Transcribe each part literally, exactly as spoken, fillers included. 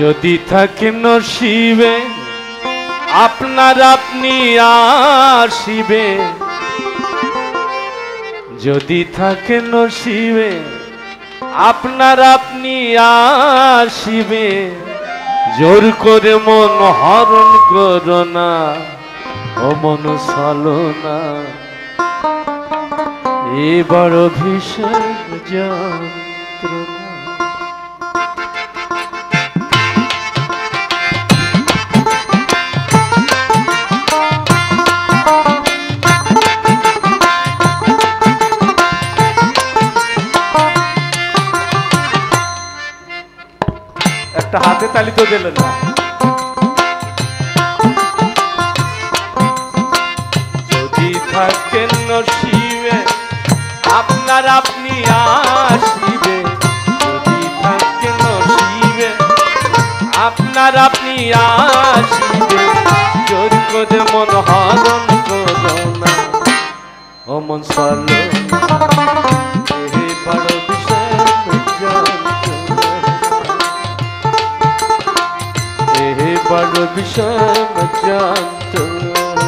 যদি থাকে নসিবে আপনার আপনি আসিবে, যদি থাকে নসিবে আপনার আপনি আসিবে, জোর করে মন হরণ করো না ও মন চলো না। এ বড় ভীষণ যন্ত্রণা। একটা হাতে তালি তো দিলেন না। যদি থাকেন নসিবে আপনার আপনি আসিবে, যদি থাকেন নসিবে আপনার আপনি আসিবে, জোর করে মন হরণ করো না ও মন চলো না। বড় বিষম যন্ত্রণা।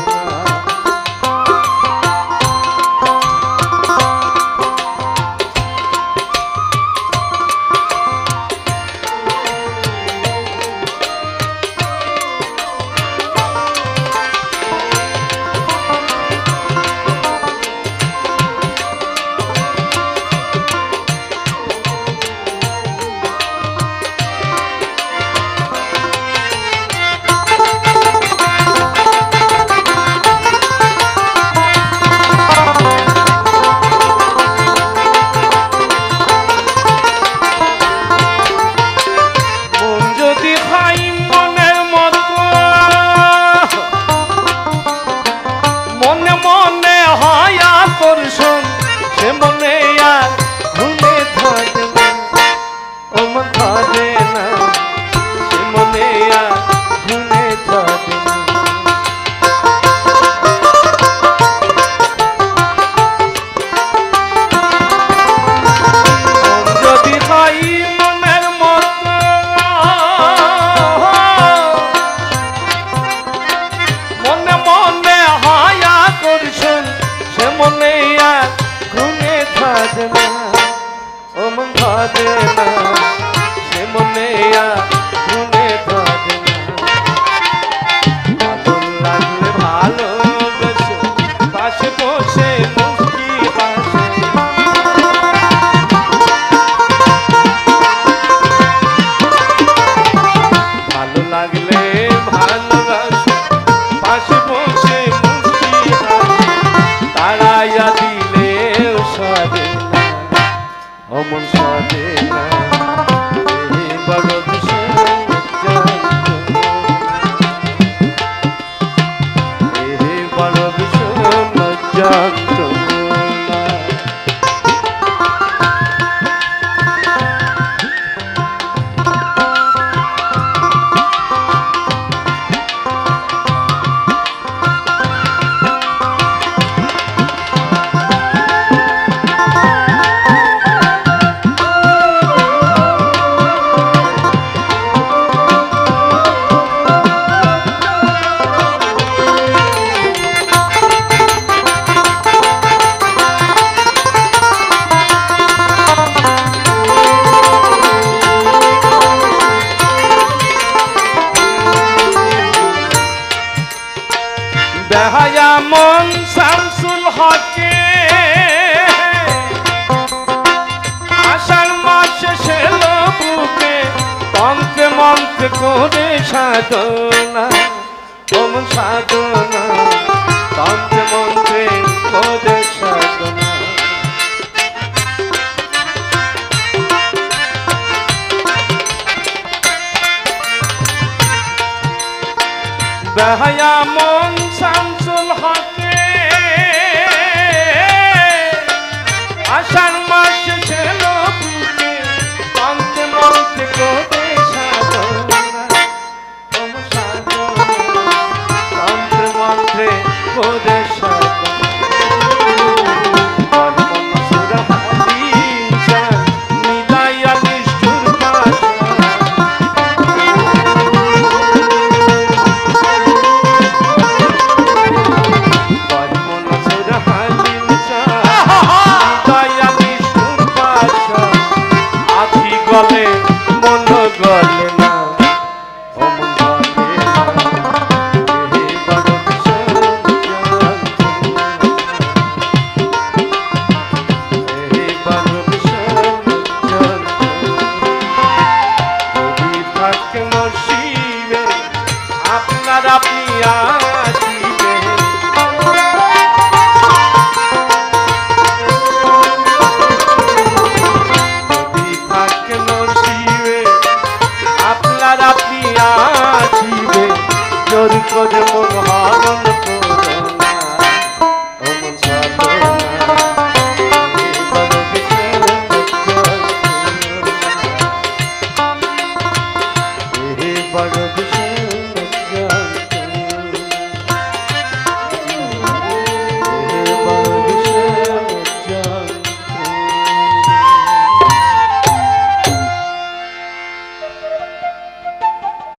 আষাঢ় মাসে